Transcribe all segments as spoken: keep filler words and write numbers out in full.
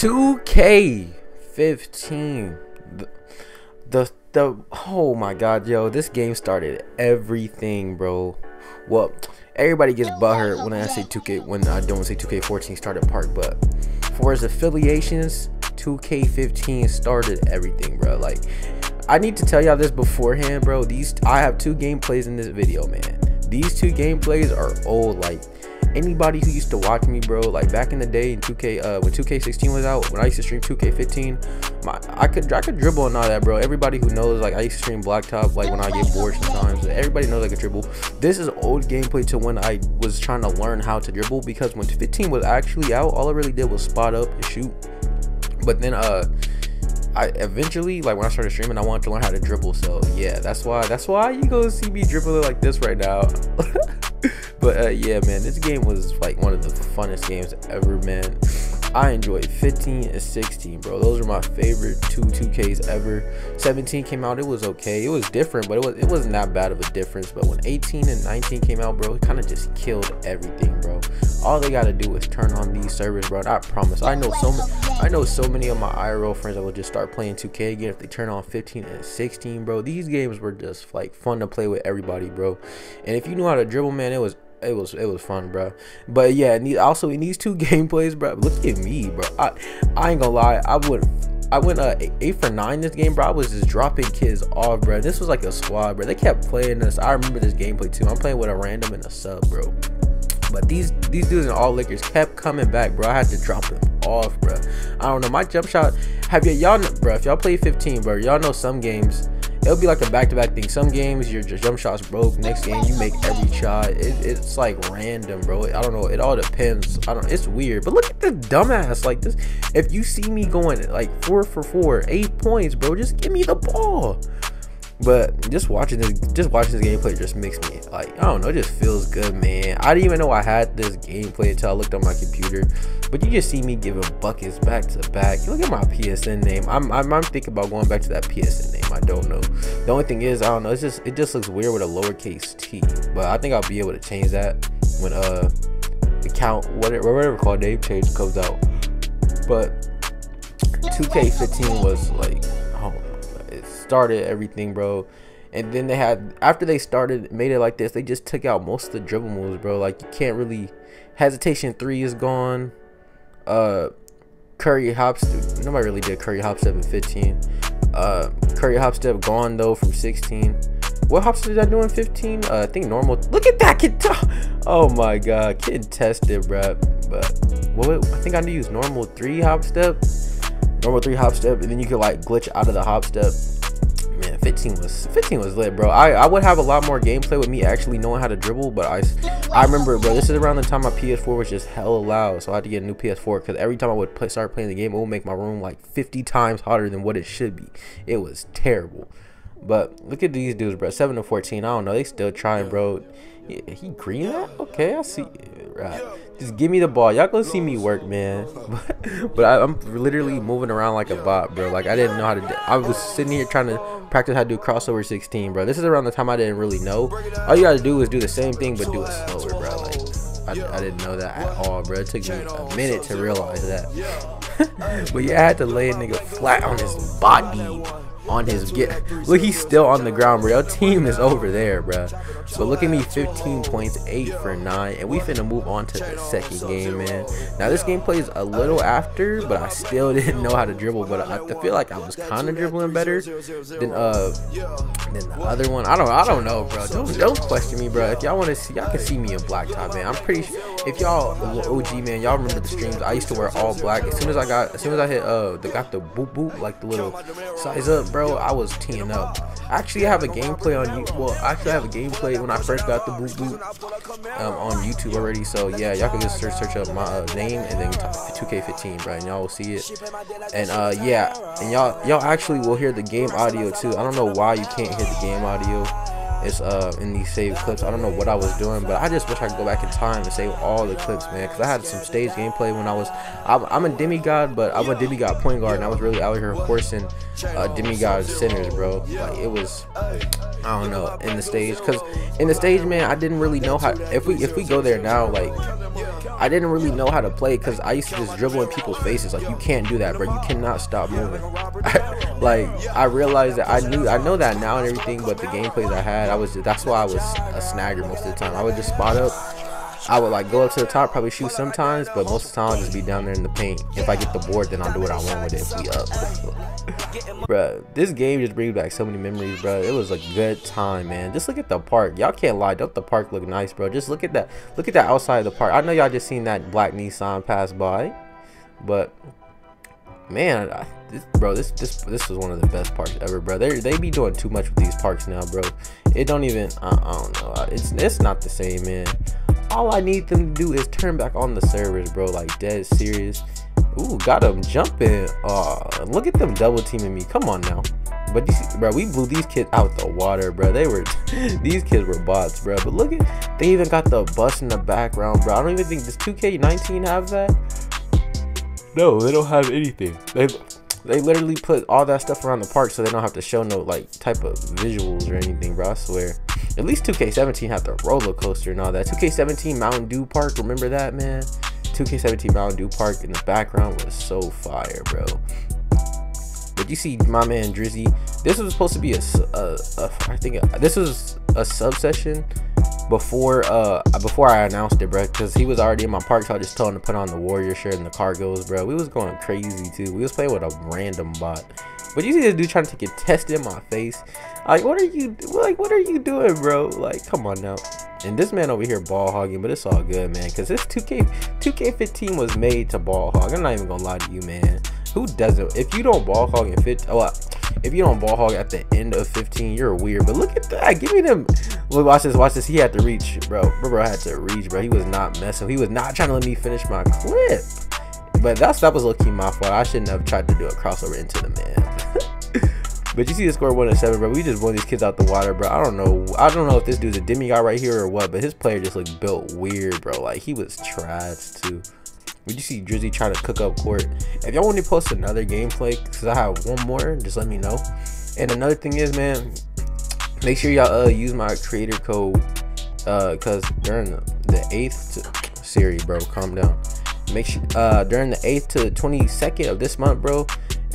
two K fifteen. The, the the oh my god, yo, this game started everything, bro. Well, everybody gets butthurt when I say two K, when I don't say two K fourteen started part, but for his affiliations, two K fifteen started everything, bro. Like, I need to tell y'all this beforehand, bro. These I have two gameplays in this video, man. These two gameplays are old. Like, anybody who used to watch me, bro, like back in the day in two K, uh, when two K sixteen was out, when I used to stream two K fifteen, my I could I could dribble and all that, bro. Everybody who knows, like, I used to stream blacktop, like when I get bored sometimes. Everybody knows I could dribble. This is old gameplay to when I was trying to learn how to dribble, because when fifteen was actually out, all I really did was spot up and shoot. But then, uh, I eventually, like when I started streaming, I wanted to learn how to dribble. So yeah, that's why that's why you go see me dribbling like this right now. But uh, yeah, man, this game was like one of the funnest games ever, man. I enjoyed fifteen and sixteen, bro. Those are my favorite two 2Ks ever. seventeen came out, it was okay. It was different, but it was it wasn't that bad of a difference. But when eighteen and nineteen came out, bro, it kind of just killed everything, bro. All they gotta do is turn on these servers, bro. And I promise, I know so many, I know so many of my I R L friends that will just start playing two K again if they turn on fifteen and sixteen, bro. These games were just like fun to play with everybody, bro. And if you knew how to dribble, man, it was. It was it was fun, bro. But yeah, and also in these two gameplays, bro. Look at me, bro. I I ain't gonna lie. I would I went uh, eight for nine this game, bro. I was just dropping kids off, bro. This was like a squad, bro. They kept playing this. I remember this gameplay too. I'm playing with a random and a sub, bro. But these these dudes in all liquors kept coming back, bro. I had to drop them off, bro. I don't know. My jump shot. Have y'all, bro? If y'all play fifteen, bro, y'all know some games. It'll be like a back-to-back thing. Some games your jump shots broke, next game you make every shot. It, it's like random, bro. I don't know, it all depends. I don't, it's weird. But look at the dumbass like this. If you see me going like four for four, eight points, bro, just give me the ball. But just watching this just watching this gameplay just makes me, like, I don't know, it just feels good, man. I didn't even know I had this gameplay until I looked on my computer. But you just see me giving buckets back to back. You look at my P S N name. I'm, I'm I'm thinking about going back to that P S N name. I don't know. The only thing is, I don't know, it's just it just looks weird with a lowercase t. But I think I'll be able to change that when uh the count whatever whatever call Dave change comes out. But two K fifteen was like, oh, started everything, bro. And then they had, after they started made it like this, they just took out most of the dribble moves, bro. Like, you can't really, hesitation three is gone. uh Curry hop step, nobody really did curry hop step in fifteen. uh Curry hop step gone though from sixteen. What hop step did I do in fifteen? uh, I think normal. Look at that kid. Oh my god, kid tested, bro. But what, I think I need to use normal three hop step normal three hop step and then you could like glitch out of the hop step. Man, fifteen was lit, bro. I, I would have a lot more gameplay with me actually knowing how to dribble, but I I remember, bro, this is around the time my P S four was just hella loud, so I had to get a new P S four, because every time I would play, start playing the game, it would make my room like fifty times hotter than what it should be. It was terrible. But look at these dudes, bro. seven to fourteen. I don't know. They still trying, bro. Yeah, he green that? Okay, I see. Right. Just give me the ball. Y'all gonna see me work, man. But, but I, I'm literally moving around like a bot, bro. Like, I didn't know how to. I was sitting here trying to practice how to do crossover sixteen, bro. This is around the time I didn't really know. All you gotta do is do the same thing, but do it slower, bro. Like, I, I didn't know that at all, bro. It took me a minute to realize that. But yeah, I had to lay a nigga flat on his body. On his get look, he's still on the ground, bro. Our team is over there, bro. So look at me, fifteen points, eight for nine, and we finna move on to the second game, man. Now this game plays a little after, but I still didn't know how to dribble, but I feel like I was kind of dribbling better than uh than the other one. I don't I don't know, bro. Don't don't question me, bro. If y'all want to see, y'all can see me in blacktop, man. I'm pretty sure if y'all O G, man, y'all remember the streams. I used to wear all black. As soon as I got as soon as I hit uh they got the boop boop, like the little size up, bro. Bro, I was teeing up. I actually have a gameplay on you. Well, I actually have a gameplay when I first got the boot boot um, on YouTube already. So yeah, y'all can just search search up my uh, name and then two K fifteen, bro, and y'all will see it. And uh, yeah, and y'all y'all actually will hear the game audio too. I don't know why you can't hear the game audio. It's uh in these saved clips. I don't know what I was doing, but I just wish I could go back in time and save all the clips, man, because I had some stage gameplay when I was I'm, I'm a demigod, but I'm a demigod point guard, and I was really out here horsing uh demigod centers, bro. Like, it was, I don't know, in the stage, because in the stage, man, I didn't really know how. If we if we go there now, like, I didn't really know how to play because I used to just dribble in people's faces. Like, you can't do that, bro. You cannot stop moving. I, like, I realized that I knew, I know that now and everything, but the gameplays I had, I was that's why I was a snagger most of the time. I would just spot up. I would like go up to the top, probably shoot sometimes, but most of the time I'll just be down there in the paint. If I get the board, then I'll do what I want with it. If we up, bro, this game just brings back so many memories, bro. It was a good time, man. Just look at the park. Y'all can't lie, don't the park look nice, bro? Just look at that. Look at that outside of the park. I know y'all just seen that black Nissan pass by, but man, I, this, bro, this this this was one of the best parks ever, bro. They they be doing too much with these parks now, bro. It don't even. I, I don't know. It's it's not the same, man. All I need them to do is turn back on the servers, bro. Like, dead serious. Ooh, got them jumping. Uh, look at them double teaming me. Come on now. But these, bro, we blew these kids out the water, bro. They were, these kids were bots, bro. But look at, they even got the bus in the background, bro. I don't even think does two K nineteen have that. No, they don't have anything. They, they literally put all that stuff around the park so they don't have to show no like type of visuals or anything, bro. I swear. At least two K seventeen had the roller coaster and all that. two K seventeen Mountain Dew Park, remember that, man? two K seventeen Mountain Dew Park in the background was so fire, bro. But you see my man Drizzy. This was supposed to be a, a, a I think a, this was a subsession before uh before I announced it, bro, because he was already in my park, so I just told him to put on the Warrior shirt and the cargoes, bro. We was going crazy too. We was playing with a random bot. But you see this dude trying to take a test in my face. Like, what are you like what are you doing, bro? Like, come on now. And this man over here ball hogging, but it's all good, man, because this two K two K fifteen was made to ball hog. I'm not even gonna lie to you, man. Who doesn't? If you don't ball hog in fifteen, oh, if you don't ball hog at the end of fifteen, you're weird. But look at that. Give me them. Look, watch this. Watch this. He had to reach, bro. Bro had to reach, bro. He was not messing. He was not trying to let me finish my clip. But that's that was low-key my fault. I shouldn't have tried to do a crossover into the man. But you see the score one and seven, bro. We just won these kids out the water, bro. I don't know. I don't know if this dude's a demigod right here or what. But his player just looked built weird, bro. Like, he was trash too. Would you see Drizzy try to cook up court? If y'all want me to post another gameplay, because I have one more, just let me know. And another thing is, man, make sure y'all uh, use my creator code, uh, because during the, the eighth to, Siri, bro, calm down. Make sure uh, during the eighth to the twenty-second of this month, bro,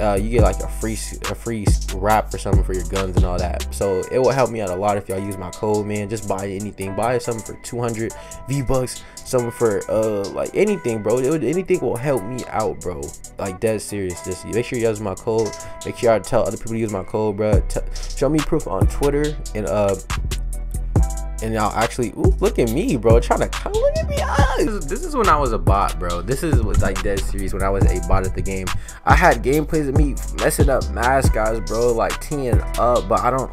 uh, you get like a free a free wrap or something for your guns and all that. So it will help me out a lot if y'all use my code, man. Just buy anything, buy something for two hundred V bucks. Something for uh like anything, bro. It would, anything will help me out, bro. Like, dead serious. Just make sure you use my code. Make sure I tell other people to use my code, bro. T show me proof on Twitter, and uh and y'all actually, ooh, look at me, bro, trying to look at me. This, this is when I was a bot, bro. This is was like dead serious when I was a bot at the game. I had gameplays of me messing up mascots, bro, like teeing up, but I don't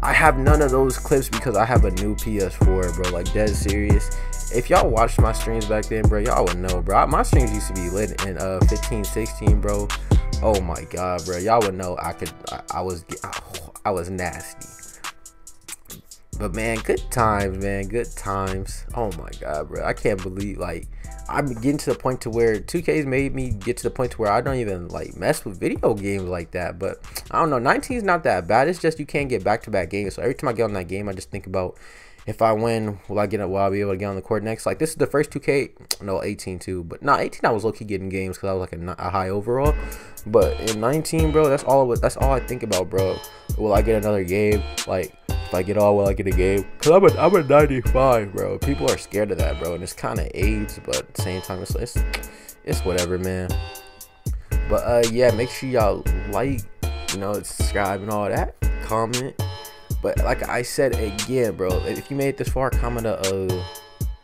I have none of those clips because I have a new P S four, bro. Like, dead serious. If y'all watched my streams back then, bro, y'all would know, bro. My streams used to be lit in uh fifteen, sixteen, bro. Oh my god, bro. Y'all would know I could I, I was oh, I was nasty. But man, good times, man. Good times. Oh my god, bro. I can't believe, like, I'm getting to the point to where two K's made me get to the point to where I don't even like mess with video games like that. But I don't know, nineteen is not that bad. It's just you can't get back-to-back games. So every time I get on that game, I just think about, if I win, will I get up? Will I be able to get on the court next? Like, this is the first two K, no, eighteen too. But not nah, eighteen. I was low-key getting games because I was like a, a high overall. But in nineteen, bro, that's all. That's all I think about, bro. Will I get another game? Like, if I get all, will I get a game? Cause I'm a, I'm a ninety-five, bro. People are scared of that, bro, and it's kind of AIDS. But at the same time, it's it's, it's whatever, man. But uh, yeah, make sure y'all like, you know, subscribe and all that. Comment. But like I said again, bro, if you made it this far, comment a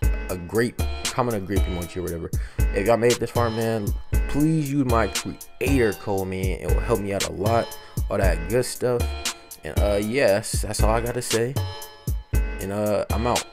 a, a grape, comment a grape emoji or whatever. If y'all made it this far, man, please use my creator code, man. It will help me out a lot, all that good stuff. And uh, yes, that's all I gotta say. And uh, I'm out.